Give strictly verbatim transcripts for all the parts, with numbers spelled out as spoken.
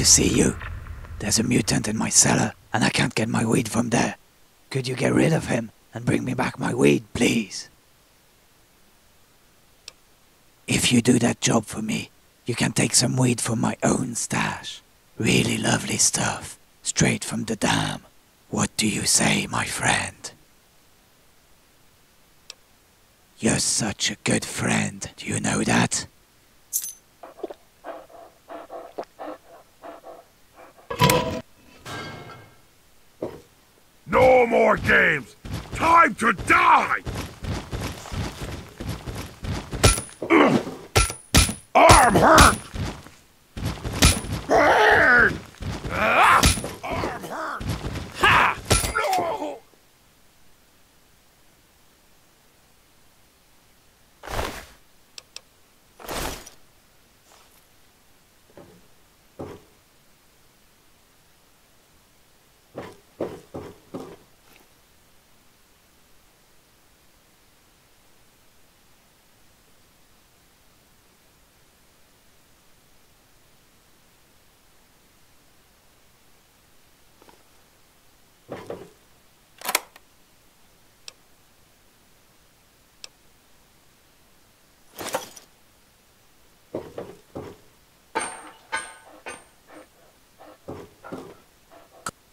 to see you. There's a mutant in my cellar, and I can't get my weed from there. Could you get rid of him and bring me back my weed, please? If you do that job for me, you can take some weed from my own stash. Really lovely stuff, straight from the dam. What do you say, my friend? You're such a good friend, do you know that? No more games! Time to die! Ugh. Arm hurt! Burn! Ah. Arm hurt! Ha! No!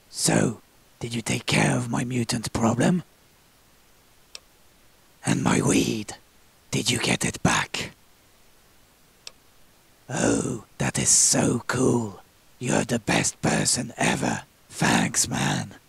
So, did you take care of my mutant problem? And my weed? Did you get it back? Oh, that is so cool. You're the best person ever. Thanks, man.